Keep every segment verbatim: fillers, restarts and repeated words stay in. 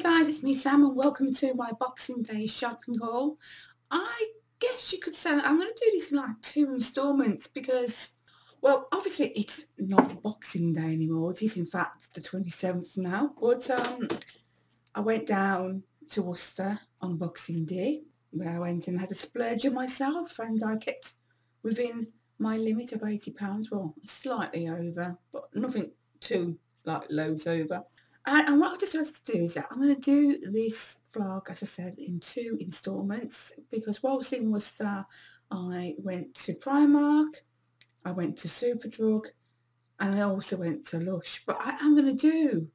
Hey guys, it's me Sam and welcome to my Boxing Day shopping haul. I guess you could say I'm going to do this in like two instalments because, well, obviously it's not Boxing Day anymore. It is in fact the twenty-seventh now. But um, I went down to Worcester on Boxing Day where I went and had a splurge on myself and I kept within my limit of eighty pounds. Well, slightly over, but nothing too like loads over. And what I've decided to do is that I'm going to do this vlog, as I said, in two instalments because whilst in Worcester, I went to Primark, I went to Superdrug, and I also went to Lush. But I am going to do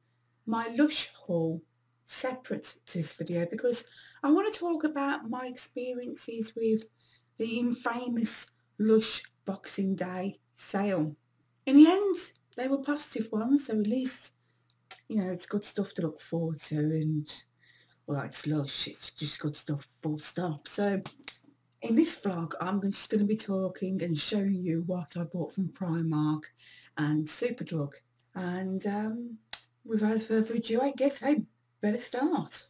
my Lush haul separate to this video because I want to talk about my experiences with the infamous Lush Boxing Day sale. In the end, they were positive ones, so at least, you know, it's good stuff to look forward to, and well, it's Lush, it's just good stuff, full stop. So in this vlog I'm just going to be talking and showing you what I bought from Primark and Superdrug, and um, without further ado I guess I better start.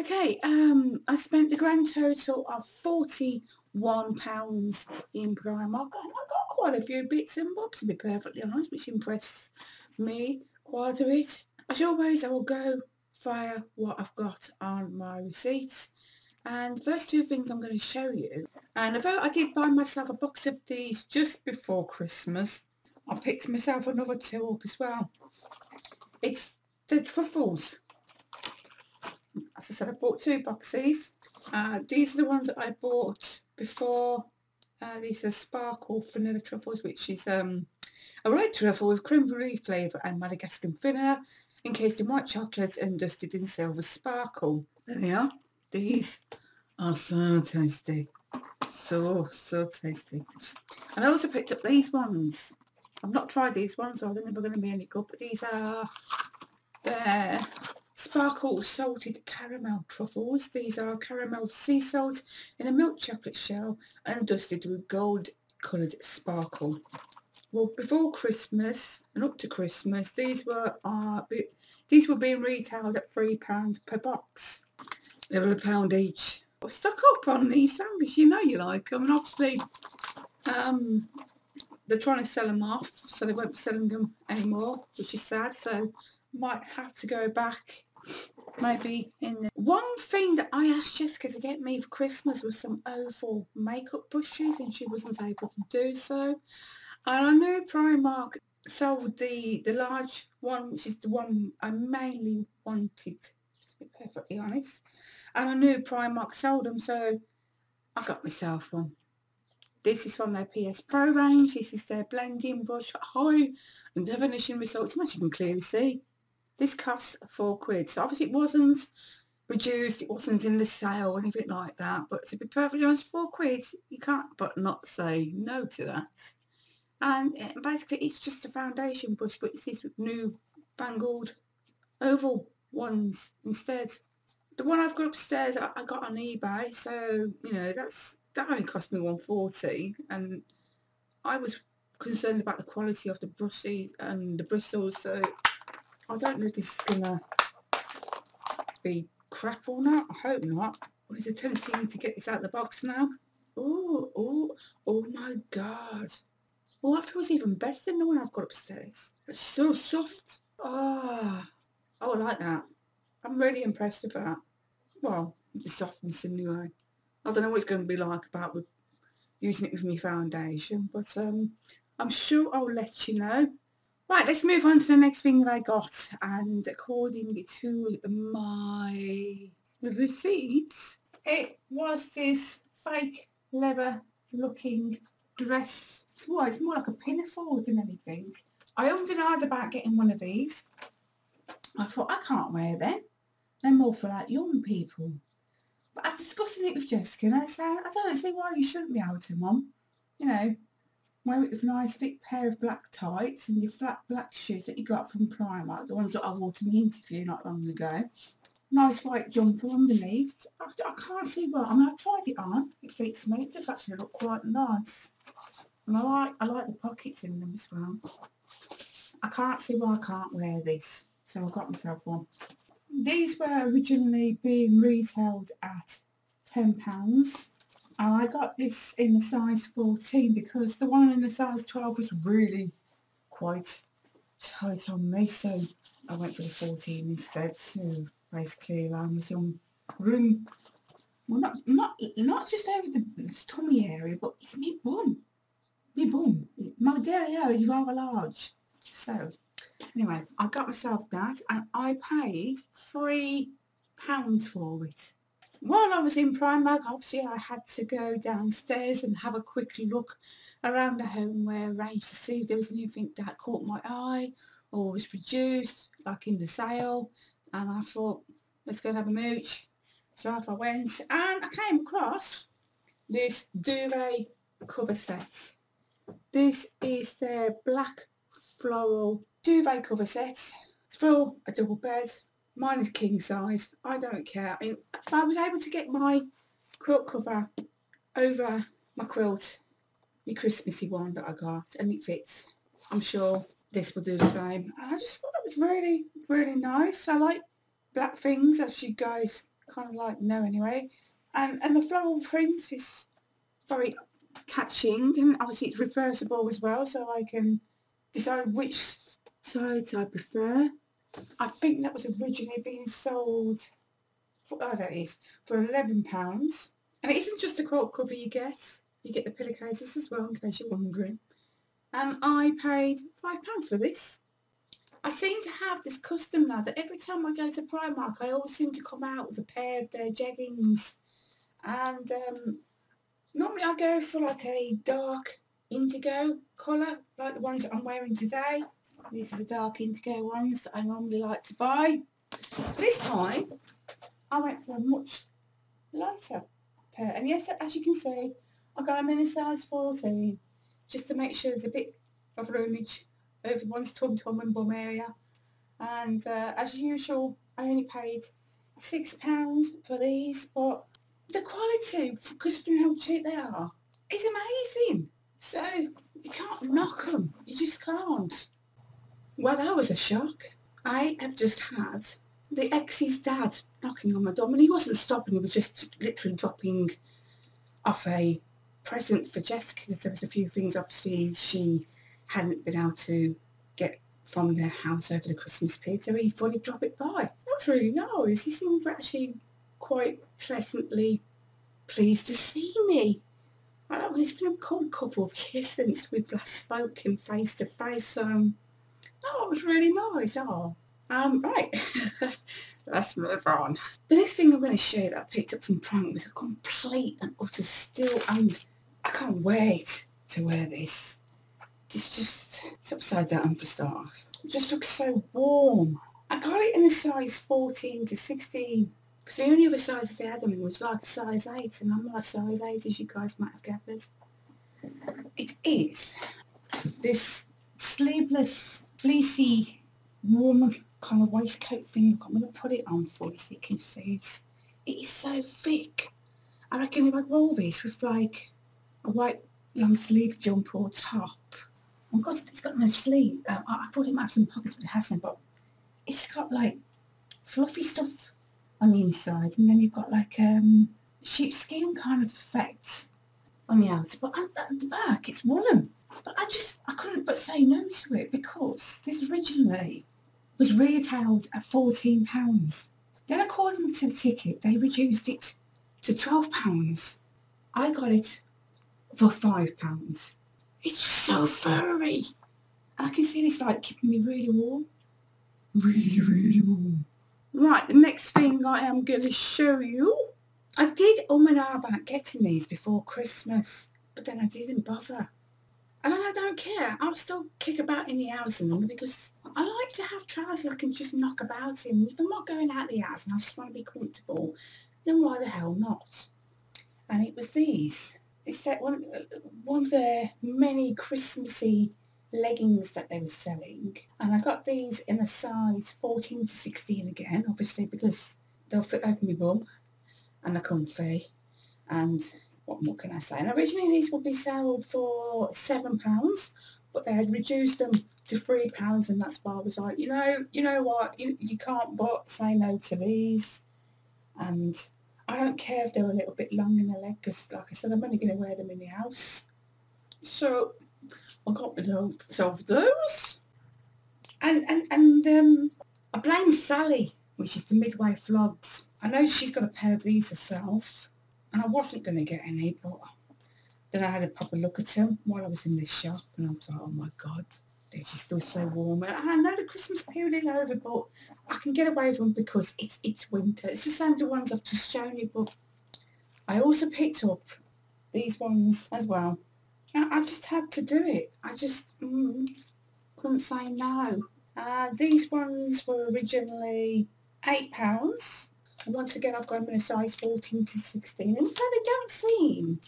Okay, um, I spent the grand total of forty-one pounds in Primark, and I got quite a few bits and bobs to be perfectly honest, which impressed me quite a bit. As always, I will go via what I've got on my receipts, and the first two things I'm going to show you. And although I did buy myself a box of these just before Christmas, I picked myself another two up as well. It's the truffles. As I said, I bought two boxes. Uh, these are the ones that I bought before. Uh, these are sparkle vanilla truffles, which is um, a red truffle with creme brulee flavour and Madagascar vanilla, encased in white chocolate and dusted in silver sparkle. There they are. These are so tasty. So, so tasty. And I also picked up these ones. I've not tried these ones, so I don't know if they're going to be any good, but these are their sparkle salted caramel truffles. These are caramel sea salt in a milk chocolate shell and dusted with gold coloured sparkle. Well, before Christmas and up to Christmas, these were uh, be, these were being retailed at three pounds per box. They were a pound each. I was stuck up on these sandwiches, you know you like them, and obviously um, they're trying to sell them off, so they won't be selling them anymore, which is sad. So might have to go back, maybe in the... One thing that I asked Jessica to get me for Christmas was some oval makeup brushes, and she wasn't able to do so. And I know Primark sold the, the large one, which is the one I mainly wanted, to be perfectly honest. And I knew Primark sold them, so I got myself one. This is from their P S Pro range. This is their blending brush for high and definition results, as you can clearly see. This costs four quid. So obviously it wasn't reduced, it wasn't in the sale or anything like that. But to be perfectly honest, four quid, you can't but not say no to that. And basically it's just a foundation brush, but it's these new bangled oval ones instead. The one I've got upstairs I got on eBay, so you know that's that only cost me one forty, and I was concerned about the quality of the brushes and the bristles, so I don't know if this is gonna be crap or not. I hope not. Well, it's attempting to get this out of the box now. Oh, oh, oh my god. Well, that feels even better than the one I've got upstairs. It's so soft. Ah, oh, I like that. I'm really impressed with that. Well, the softness anyway. I don't know what it's going to be like about with using it with my foundation, but um, I'm sure I'll let you know. Right, let's move on to the next thing that I got. And according to my receipt, it was this fake leather looking dress. Well, it's more like a pinafore than anything. I often argued about getting one of these. I thought, I can't wear them. They're more for like young people. But I was discussing it with Jessica and I said, I don't see why you shouldn't be able to, Mum. You know, wear it with a nice thick pair of black tights and your flat black shoes that you got from Primark, the ones that I wore to my interview not long ago. Nice white jumper underneath. I, I can't see why. I mean, I tried it on. It fits me. It does actually look quite nice. And I like, I like the pockets in them as well. I can't see why I can't wear this. So I got myself one. These were originally being retailed at ten pounds. I got this in a size fourteen because the one in the size twelve was really quite tight on me, so I went for the fourteen instead to basically allow me some room. Well, not not not just over the tummy area, but it's me bum, me bum. My derriere is rather large, so anyway, I got myself that, and I paid three pounds for it. While I was in Primark, obviously I had to go downstairs and have a quick look around the homeware range to see if there was anything that caught my eye or was produced, like in the sale, and I thought, let's go and have a mooch. So off I went, and I came across this duvet cover set. This is their black floral duvet cover set. It's for a double bed. Mine is king size. I don't care. I mean, if I was able to get my quilt cover over my quilt, the Christmassy one that I got, and it fits, I'm sure this will do the same. And I just thought it was really, really nice. I like black things, as you guys kind of like know anyway. And, and the floral print is very catching, and obviously it's reversible as well, so I can decide which sides I prefer. I think that was originally being sold for, oh, that is, for eleven pounds. And it isn't just the quilt cover you get, you get the pillowcases as well, in case you're wondering. And I paid five pounds for this. I seem to have this custom now that every time I go to Primark, I always seem to come out with a pair of their jeggings. And um, normally I go for like a dark indigo colour, like the ones that I'm wearing today. These are the dark indigo ones that I normally like to buy. This time I went for a much lighter pair, and yes, as you can see, I got them in a size fourteen, just to make sure there's a bit of roomage over one's tum tum and bum area. And uh, as usual, I only paid six pounds for these, but the quality, because you know how cheap they are, is amazing. So you can't knock them, you just can't. Well, that was a shock. I have just had the ex's dad knocking on my door. I mean, he wasn't stopping, he was just literally dropping off a present for Jessica, because there was a few things, obviously, she hadn't been able to get from their house over the Christmas period, so he thought he'd drop it by. That was really nice. He seemed actually quite pleasantly pleased to see me. I don't know, it's been a cold couple of years since we've last spoken face to face, so... Um, Oh, it was really nice. Oh, um, right. Let's move on. The next thing I'm going to show you that I picked up from Primark was a complete and utter steal, and I can't wait to wear this. It's just, it's upside down for staff. It just looks so warm. I got it in a size fourteen to sixteen, because the only other size they had on me was like a size eight, and I'm not a size eight, as you guys might have gathered. It is this sleeveless, fleecy, warm kind of waistcoat thing. I'm going to put it on for you so you can see it. It is so thick. I reckon if I roll this with like a white long sleeve jumper or top, of course it's got no sleeve. Um, I, I thought it might have some pockets, but it hasn't. But it's got like fluffy stuff on the inside, and then you've got like um, sheepskin kind of effect on the outer. But at the back, it's woolen. But I just, I couldn't but say no to it, because this originally was retailed at fourteen pounds. Then according to the ticket, they reduced it to twelve pounds. I got it for five pounds. It's so furry. I can see this like keeping me really warm. Really, really warm. Right, the next thing I am going to show you. I did um and ah about getting these before Christmas, but then I didn't bother. And I don't care, I'll still kick about in the house and all, because I like to have trousers I can just knock about in. If I'm not going out the house and I just want to be comfortable, then why the hell not? And it was these. It's that one, one of their many Christmassy leggings that they were selling. And I got these in a size fourteen to sixteen again, obviously, because they'll fit over my bum and they're comfy. And what more can I say? And originally these would be sold for seven pounds, but they had reduced them to three pounds, and that's why I was like, you know, you know what, you, you can't but say no to these. And I don't care if they're a little bit long in the leg, because like I said, I'm only going to wear them in the house. So I got rid of those. And, and, and um, I blame Sally, which is the midwife vlogs. I know she's got a pair of these herself, and I wasn't going to get any, but then I had a proper look at them while I was in the shop, and I was like, oh my God, they just feel so warm. And I know the Christmas period is over, but I can get away with them because it's, it's winter. It's the same as the ones I've just shown you, but I also picked up these ones as well. I, I just had to do it. I just mm, couldn't say no. Uh, these ones were originally eight pounds. And once again, I've got them in a size fourteen to sixteen. And so they don't seem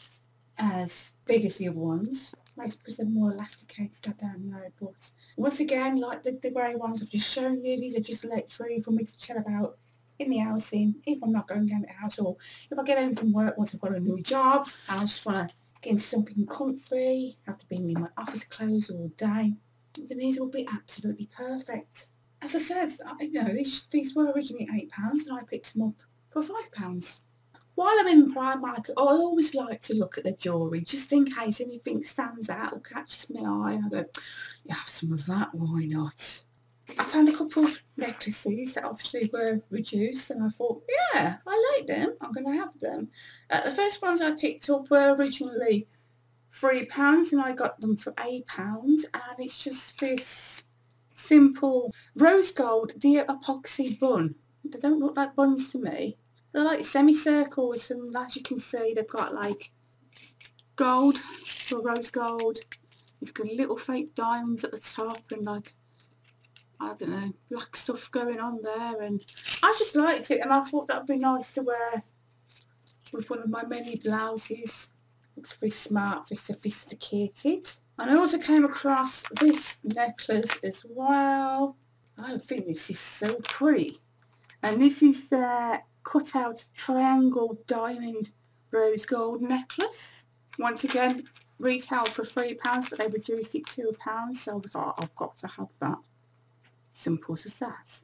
as big as the other ones. That's because they're more elasticated, I don't know. But once again, like the, the grey ones I've just shown you, these are just literally for me to chill about in the house in, if I'm not going down to the house, or if I get home from work once I've got a new job, and I just want to get into something comfy, after being in my office clothes all day. Then these will be absolutely perfect. As I said, I, you know, these, these were originally eight pounds and I picked them up for five pounds. While I'm in Primark, I always like to look at the jewellery, just in case anything stands out or catches my eye, and I go, you have some of that, why not? I found a couple of necklaces that obviously were reduced, and I thought, yeah, I like them, I'm going to have them. Uh, the first ones I picked up were originally three pounds, and I got them for eight pounds, and it's just this simple rose gold, the epoxy bun. They don't look like buns to me. They're like semicircles, and as you can see, they've got like gold or rose gold. It's got little fake diamonds at the top, and like, I don't know, black stuff going on there. And I just liked it, and I thought that would be nice to wear with one of my many blouses. Looks very smart, very sophisticated. And I also came across this necklace as well. I think this is so pretty. And this is their cut out triangle diamond rose gold necklace. Once again, retail for three pounds, but they've reduced it to a pound, so I've got to have that. Simple as that.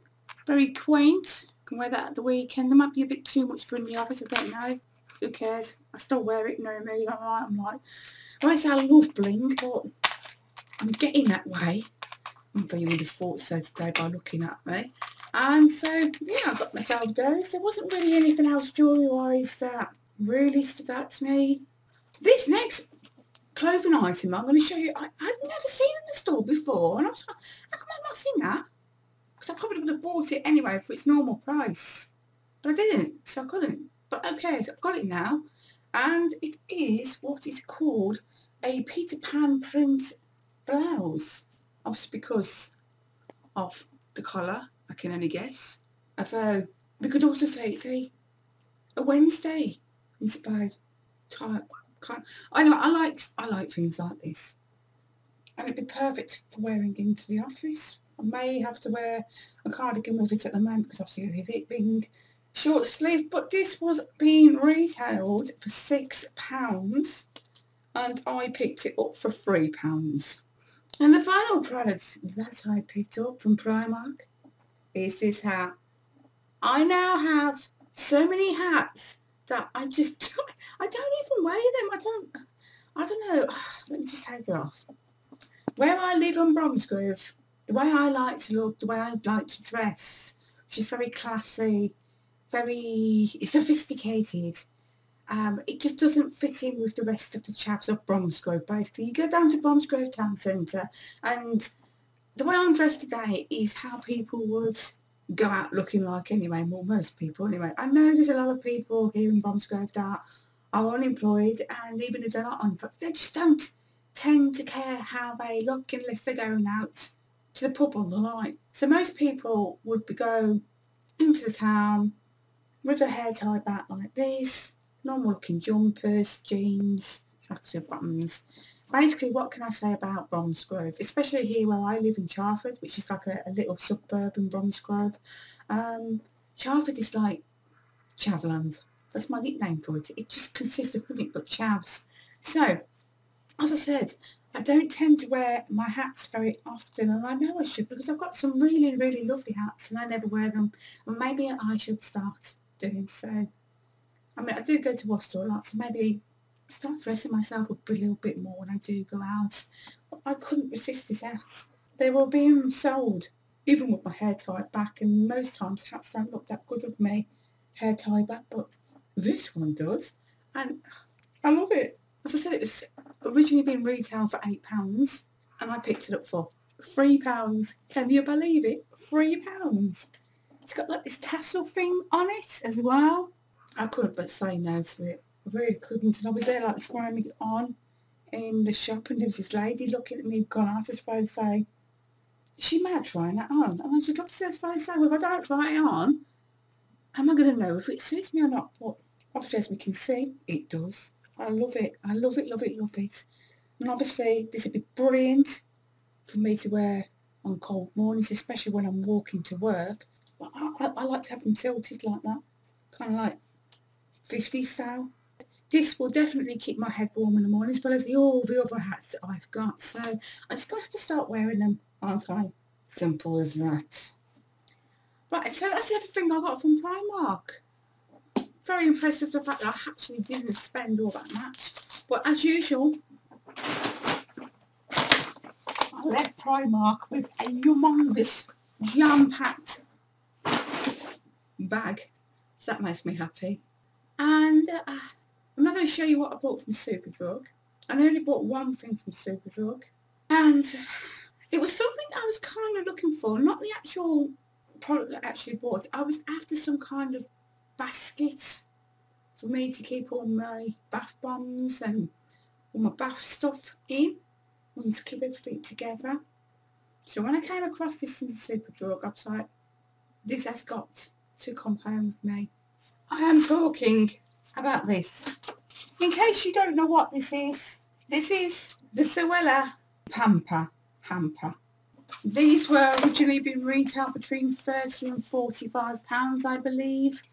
Very quaint. You can wear that at the weekend. There might be a bit too much for in the office, I don't know. Who cares? I still wear it, no, maybe not right. I'm like, I won't say I love bling, but I'm getting that way. I'm very under thought so today by looking at me. And so, yeah, I got myself those. There wasn't really anything else jewellery-wise that really stood out to me. This next clothing item I'm going to show you, I, I'd never seen in the store before. And I was like, how come I've not seen that? Because I probably would have bought it anyway for its normal price. But I didn't, so I couldn't. But okay, so I've got it now. And it is what is called a Peter Pan print blouse. Obviously because of the colour. I can only guess. Although we could also say it's a a Wednesday inspired type. I know I like I like things like this, and it'd be perfect for wearing into the office. I may have to wear a cardigan with it at the moment because obviously with it being short sleeve. But this was being retailed for six pounds, and I picked it up for three pounds. And the final product that I picked up from Primark is this hat. I now have so many hats that I just don't, I don't even wear them. I don't, I don't know. Let me just take it off. Where I live on Bromsgrove, the way I like to look, the way I like to dress, which is very classy, very sophisticated, um, it just doesn't fit in with the rest of the chaps of Bromsgrove. Basically, you go down to Bromsgrove town centre, and the way I'm dressed today is how people would go out looking like anyway, well, most people anyway. I know there's a lot of people here in Bromsgrove that are unemployed, and even if they're not unemployed, they just don't tend to care how they look unless they're going out to the pub on the night. So most people would go into the town with their hair tied back like this, normal looking jumpers, jeans, tracksuit bottoms. Basically, what can I say about Bromsgrove, especially here where I live in Charford, which is like a, a little suburban Bromsgrove. Um, Charford is like Chavland. That's my nickname for it. It just consists of nothing but chavs. So, as I said, I don't tend to wear my hats very often, and I know I should, because I've got some really, really lovely hats and I never wear them. And maybe I should start doing so. I mean, I do go to Worcester a lot, so maybe start dressing myself up a little bit more when I do go out. I couldn't resist this hat. They were being sold, even with my hair tied back, and most times hats don't look that good with me hair tied back, but this one does, and I love it. As I said, it was originally been retailed for eight pounds, and I picked it up for three pounds. Can you believe it? three pounds. It's got like this tassel thing on it as well. I couldn't but say no to it. I really couldn't. And I was there like trying it on in the shop, and there was this lady looking at me, gone out as far as say, is she mad trying that on? And I just looked at her and said, well, if I don't try it on, am I going to know if it suits me or not? But obviously, as we can see, it does. I love it. I love it, love it, love it. And obviously, this would be brilliant for me to wear on cold mornings, especially when I'm walking to work. But I, I, I like to have them tilted like that, kind of like fifties style. This will definitely keep my head warm in the morning, as well as the, all the other hats that I've got. So I'm just going to have to start wearing them, aren't I? Simple as that. Right, so that's everything I got from Primark. Very impressive, the fact that I actually didn't spend all that much. But as usual, I left Primark with a humongous, jam-packed bag. So that makes me happy. And uh, I'm not going to show you what I bought from Superdrug. I only bought one thing from Superdrug. And it was something that I was kind of looking for. Not the actual product that I actually bought. I was after some kind of basket for me to keep all my bath bombs and all my bath stuff in, and to keep everything together. So when I came across this in the Superdrug, I was like, this has got to come home with me. I am talking about this. In case you don't know what this is, this is the Zoella Pamper Hamper. These were originally been retailed between thirty and forty-five pounds, I believe.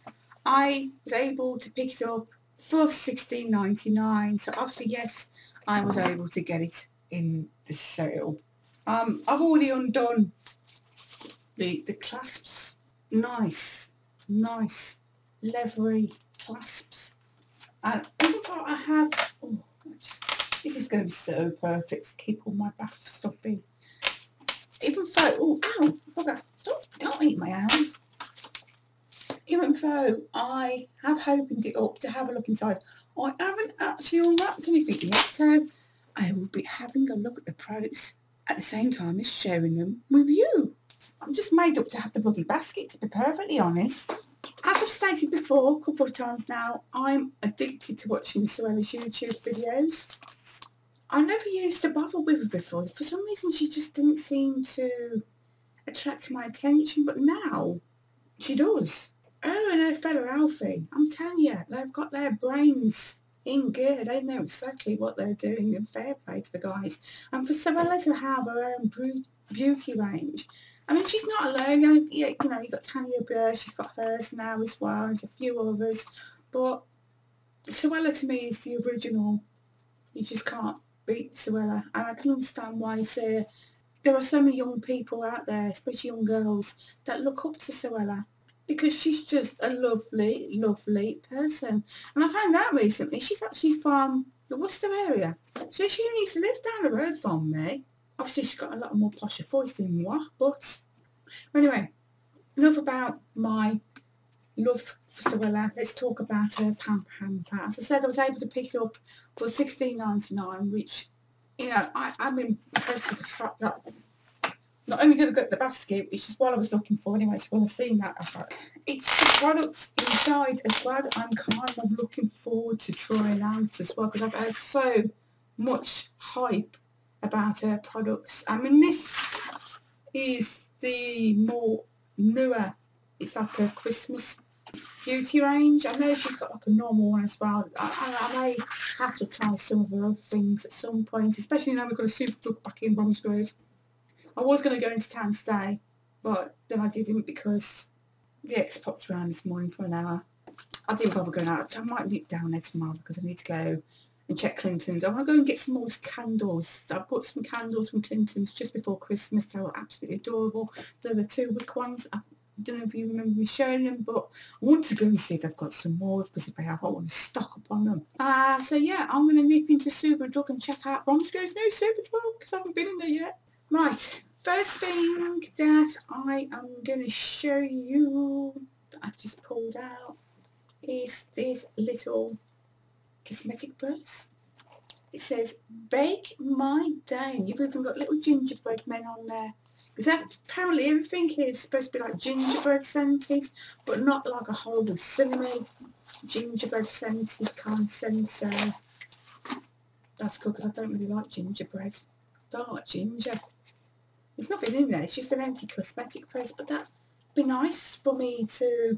I was able to pick it up for sixteen ninety-nine, so obviously, yes, I was able to get it in the sale. Um, I've already undone the, the clasps. Nice, nice leathery clasps. And even though I have, oh, just, this is going to be so perfect to keep all my bath stuff in. Even though, oh, ow, bugger, stop, don't eat my hands. Even though I have opened it up to have a look inside, I haven't actually unwrapped anything yet, so I will be having a look at the products at the same time as sharing them with you. I'm just made up to have the bloody basket, to be perfectly honest. As I've stated before a couple of times now, I'm addicted to watching Zoella's YouTube videos. I never used to bother with her before. For some reason, she just didn't seem to attract my attention, but now she does. Oh, and her fella Alfie, I'm telling you, they've got their brains in gear. They know exactly what they're doing, and fair play to the guys. And for Zoella to have her own beauty range, I mean, she's not alone. You know, you've got Tanya Burr, she's got hers now as well, and a few others. But Zoella to me is the original. You just can't beat Zoella. And I can understand why you say there are so many young people out there, especially young girls, that look up to Zoella, because she's just a lovely, lovely person. And I found out recently she's actually from the Worcester area. So she used to live down the road from me. Obviously, she's got a lot more posher voice than moi, but anyway, enough about my love for Zoella. Let's talk about her Pamper Hamper. As I said, I was able to pick it up for sixteen ninety-nine, which, you know, I, I'm impressed with the fact that not only did I get the basket, which is what I was looking for anyway, so when I've seen that, I thought, it's the products inside as well that I'm kind of looking forward to trying out as well, because I've heard so much hype about her products. I mean, this is the more newer, it's like a Christmas beauty range. I know she's got like a normal one as well. I, I, I may have to try some of her other things at some point, especially now we've got a Superdrug back in Bromsgrove. I was going to go into town today, but then I didn't because the ex popped around this morning for an hour. I didn't bother going out. I might nip down there tomorrow because I need to go and check Clinton's. I want to go and get some more candles. I bought some candles from Clinton's just before Christmas. They were absolutely adorable. They were two wick ones. I don't know if you remember me showing them, but I want to go and see if they've got some more, because if they have, I want to stock up on them. Uh, so yeah, I'm going to nip into Superdrug and check out Bromsgrove's new Superdrug, because I haven't been in there yet. Right, first thing that I am going to show you that I've just pulled out is this little cosmetic purse. It says bake my day, and you've even got little gingerbread men on there, because apparently everything here is supposed to be like gingerbread seventies, but not like a horrible cinnamon gingerbread seventies kind of scent. So that's cool, because I don't really like gingerbread. I don't like ginger. There's nothing in there, it's just an empty cosmetic purse, but that'd be nice for me to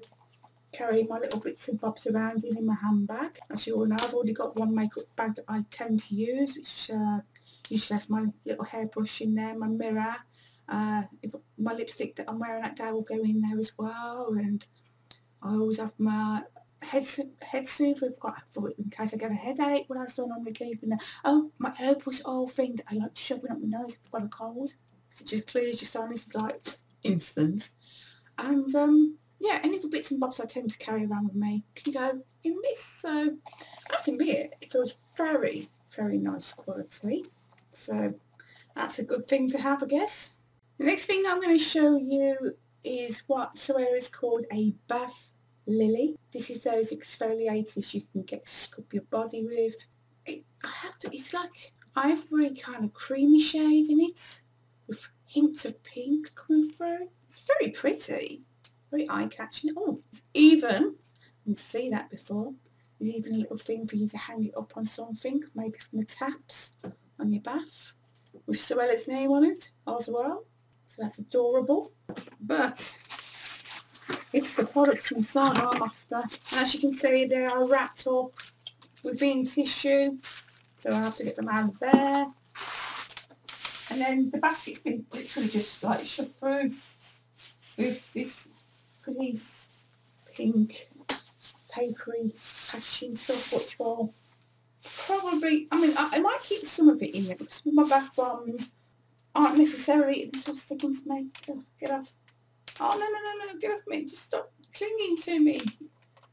carry my little bits and bobs around in, in my handbag. As you all know, I've already got one makeup bag that I tend to use, which uh, usually has my little hairbrush in there, my mirror, uh, if my lipstick that I'm wearing that day will go in there as well, and I always have my head head soother I've got for in case I get a headache when I was normally keeping there. Oh, my herbal oil thing that I like shoving up my nose if I've got a cold, because it just clears your sinus like instant. And um yeah, any little bits and bobs I tend to carry around with me can go in this. So I have to admit, it feels very, very nice quality. So that's a good thing to have, I guess. The next thing I'm going to show you is what Zoella is called a bath lily. This is those exfoliators you can get to scrub your body with. It, I have to, it's like ivory kind of creamy shade in it, with hints of pink coming through. It's very pretty. Very eye-catching. Oh, it's even, I didn't see that before, there's even a little thing for you to hang it up on something, maybe from the taps on your bath, with Zoella's name on it as well. So that's adorable. But it's the products inside I'm after, and as you can see, they are wrapped up within tissue, so I have to get them out of there. And then the basket's been literally just like shoved through with this pretty pink papery packaging stuff, which will probably, I mean, I, I might keep some of it in there, because my bath bombs aren't necessarily, this one's sticking to me, oh, get off, oh no no no no, get off me, just stop clinging to me,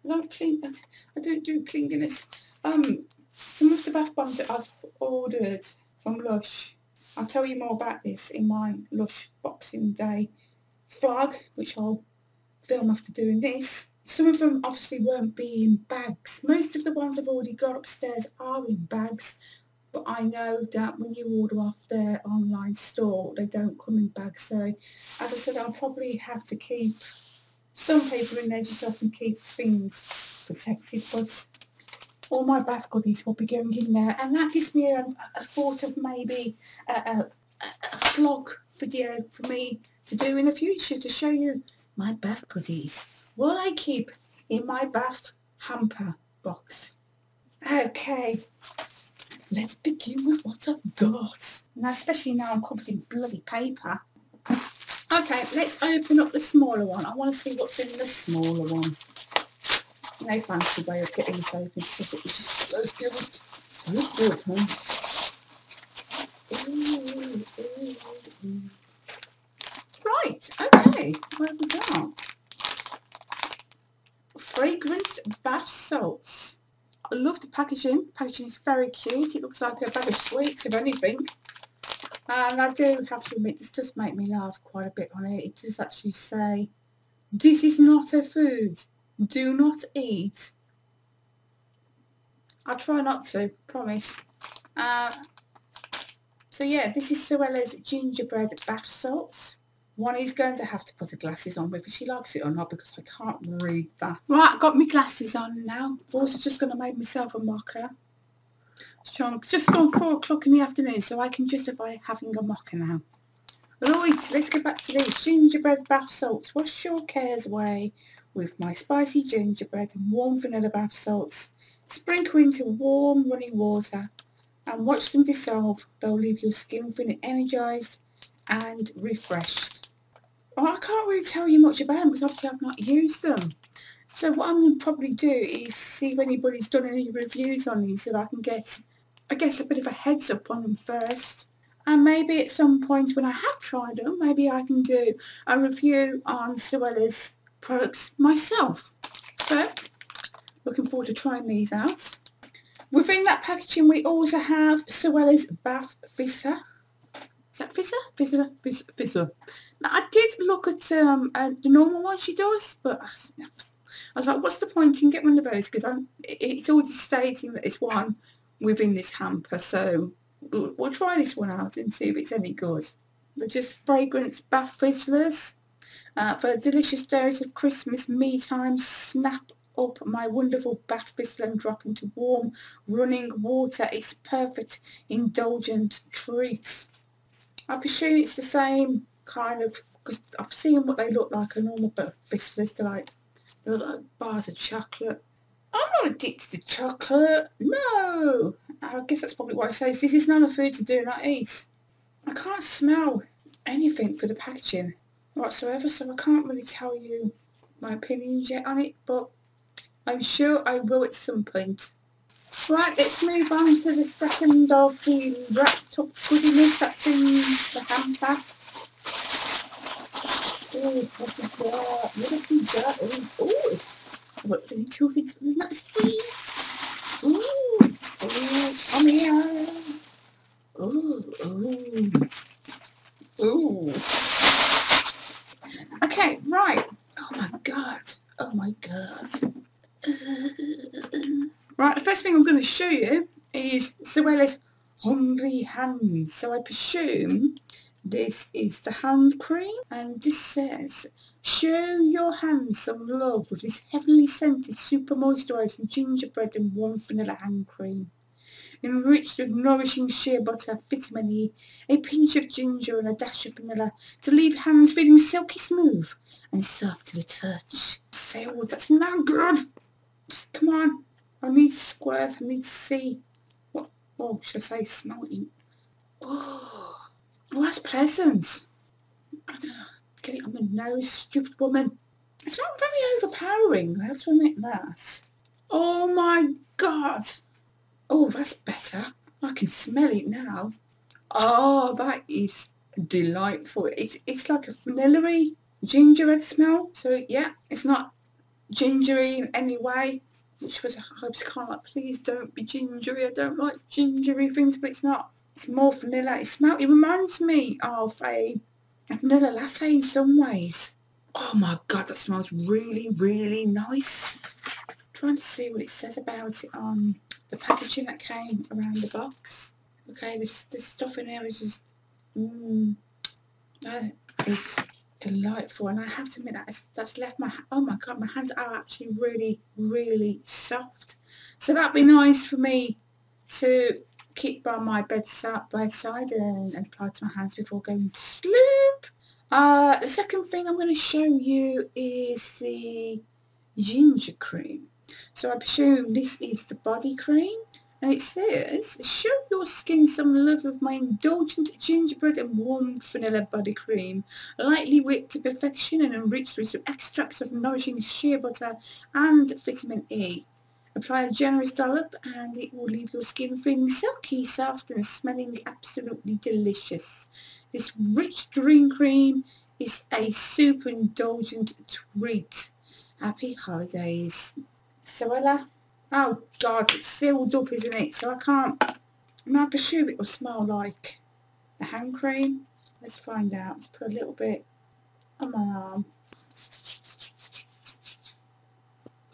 I don't cling, I don't do clinginess. Um, some of the bath bombs that I've ordered from Lush, I'll tell you more about this in my Lush Boxing Day vlog, which I'll film after doing this. Some of them obviously won't be in bags. Most of the ones I've already got upstairs are in bags, but I know that when you order off their online store, they don't come in bags. So as I said, I'll probably have to keep some paper in there just so I can keep things protected, but all my bath goodies will be going in there, and that gives me a, a thought of maybe a, a, a vlog video for me to do in the future, to show you my bath goodies, what I keep in my bath hamper box. Okay, let's begin with what I've got. Now, especially now I'm covered in bloody paper. Okay, let's open up the smaller one. I want to see what's in the smaller one. No fancy way of getting this open, because it was just those good ones. Those good ones. Right, okay, what have we got? Fragrance bath salts. I love the packaging. Packaging is very cute. It looks like a bag of sweets, if anything. And I do have to admit, this does make me laugh quite a bit on it. It does actually say, this is not a food. Do not eat. I try not to, promise. Uh, so yeah, this is Zoella's gingerbread bath salts. One is going to have to put her glasses on, whether she likes it or not, because I can't read that. Right, I've got my glasses on now. I've also just going to make myself a mocha. It's just gone four o'clock in the afternoon, so I can justify having a mocha now. Right, let's get back to these gingerbread bath salts. Wash your cares away with my spicy gingerbread and warm vanilla bath salts. Sprinkle into warm running water and watch them dissolve. They'll leave your skin feeling energised and refreshed. Well, I can't really tell you much about them because obviously I've not used them. So what I'm going to probably do is see if anybody's done any reviews on these, so that I can get I guess, a bit of a heads up on them first. And maybe at some point when I have tried them, maybe I can do a review on Zoella's products myself. So, looking forward to trying these out. Within that packaging, we also have Zoella's Bath Fizzer. Is that Fizzer? Fizzer? Fizzer. Now, I did look at um, uh, the normal one she does, but I was like, what's the point in getting one of those? Because it's already stating that it's one within this hamper, so we'll, we'll try this one out and see if it's any good. They're just fragrance bath fizzlers uh, for delicious days of Christmas me time. Snap up my wonderful bath fizzler and drop into warm running water. It's perfect indulgent treat. I presume it's the same kind of, because I've seen what they look like, a normal bath fizzlers. They're like, they're like bars of chocolate. I'm not addicted to chocolate, no. I guess that's probably why it says this is not a food to do not eat. I can't smell anything for the packaging whatsoever, so I can't really tell you my opinions yet on it, but I'm sure I will at some point. Right, let's move on to the second of the wrapped up goodiness that's in the hamper. Oh, what is that? What is that? Oh, it's what's in two things we've not seen. Ooh, ooh, come here. Ooh, ooh, ooh. Okay, right. Oh my god. Oh my god. Right, the first thing I'm going to show you is Zoella's Hungry Hands. So I presume this is the hand cream, and this says, show your hands some love with this heavenly scented super moisturising gingerbread and warm vanilla hand cream. Enriched with nourishing shea butter, vitamin E, a pinch of ginger and a dash of vanilla to leave hands feeling silky smooth and soft to the touch. Say, oh, that's not good. Just, come on. I need to squirt. I need to see. What? Oh, should I say smell it? Oh, well, that's pleasant. I don't know. Get it on the nose, stupid woman. It's not very overpowering, I have to admit that. Oh my god. Oh, that's better. I can smell it now. Oh, that is delightful. It's, it's like a vanilla-y, gingery smell. So, yeah, it's not gingery in any way, which was, I was kind of like, please don't be gingery. I don't like gingery things, but it's not. It's more vanilla. It smells, it reminds me of a... a vanilla latte in some ways. Oh my god, that smells really, really nice. I'm trying to see what it says about it on the packaging that came around the box. Okay, this this stuff in here is just, mmm, that is delightful. And I have to admit that that's left my, oh my god, my hands are actually really, really soft. So that'd be nice for me to keep by my bedside, bedside and apply to my hands before going to sleep. Uh, the second thing I'm going to show you is the ginger cream. So I presume this is the body cream, and it says, show your skin some love with my indulgent gingerbread and warm vanilla body cream, lightly whipped to perfection and enriched with extracts of nourishing shea butter and vitamin E. Apply a generous dollop and it will leave your skin feeling silky, soft and smelling absolutely delicious. This rich dream cream is a super indulgent treat. Happy holidays. Zoella. Oh god, it's sealed up, isn't it? So I can't, I'm not sure it will smell like the hand cream. Let's find out. Let's put a little bit on my arm.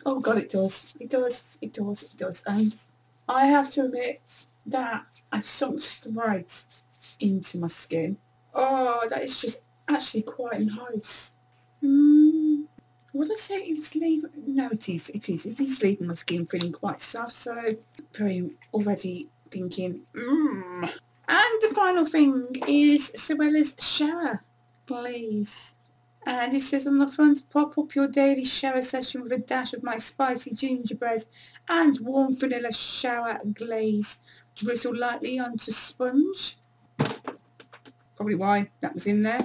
Oh god, it does, it does, it does, it does. And I have to admit that I sunk straight into my skin. Oh, that is just actually quite nice. Mm, would I say it's leaving? No, it is, it is. It is leaving my skin feeling quite soft, so very already thinking, mmm. And the final thing is Zoella's Shower Glaze. And it says on the front, pop up your daily shower session with a dash of my spicy gingerbread and warm vanilla shower glaze. Drizzle lightly onto sponge. Probably why that was in there.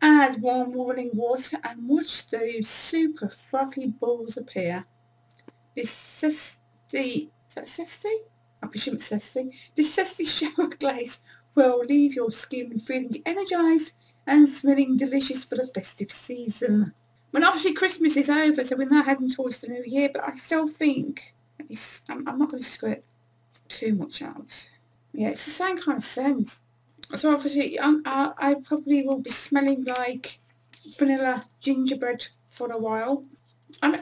Add warm boiling water and watch those super frothy balls appear. This zesty, is that zesty? I presume it's sesame. This sesame shower glaze will leave your skin feeling energised and smelling delicious for the festive season. Well, obviously Christmas is over, so we're now heading towards the new year, but I still think, it's, I'm, I'm not going to squirt too much out. Yeah, it's the same kind of scent. So obviously I, I, I probably will be smelling like vanilla gingerbread for a while. I mean,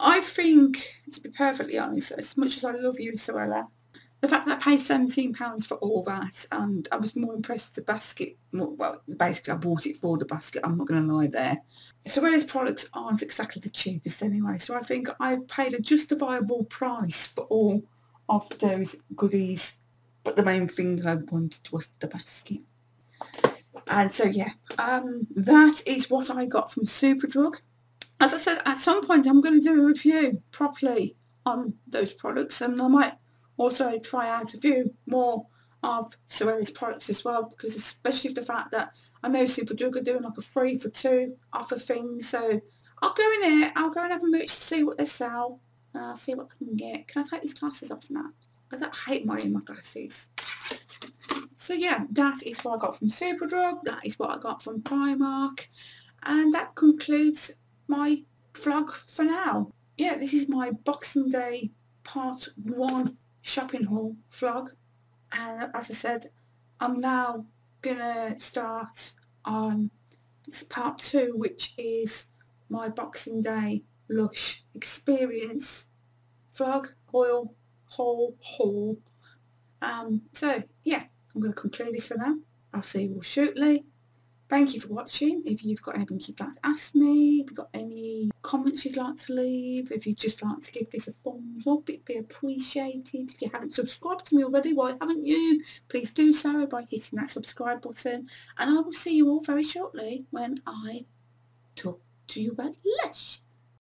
I think, to be perfectly honest, as much as I love you, Zoella, the fact that I paid seventeen pounds for all that, and I was more impressed with the basket. Well, basically I bought it for the basket, I'm not going to lie there. Zoella's products aren't exactly the cheapest anyway, so I think I've paid a justifiable price for all of those goodies. But the main thing that I wanted was the basket. And so, yeah, um, that is what I got from Superdrug. As I said, at some point I'm going to do a review properly on those products, and I might also try out a few more of Zoella's products as well, because especially the fact that I know Superdrug are doing like a free for two offer thing, so I'll go in there, I'll go and have a mooch to see what they sell, and I'll see what I can get. Can I take these glasses off now? Because I hate wearing my glasses. So yeah, that is what I got from Superdrug, that is what I got from Primark, and that concludes my vlog for now. Yeah, this is my Boxing Day part one shopping haul vlog, and as I said, I'm now gonna start on this part two, which is my Boxing Day Lush experience vlog haul haul haul. Um, so yeah, I'm gonna conclude this for now. I'll see you all shortly. Thank you for watching. If you've got anything you'd like to ask me, if you've got any comments you'd like to leave, if you'd just like to give this a thumbs up, it'd be appreciated. If you haven't subscribed to me already, why haven't you? Please do so by hitting that subscribe button. And I will see you all very shortly when I talk to you about Lush.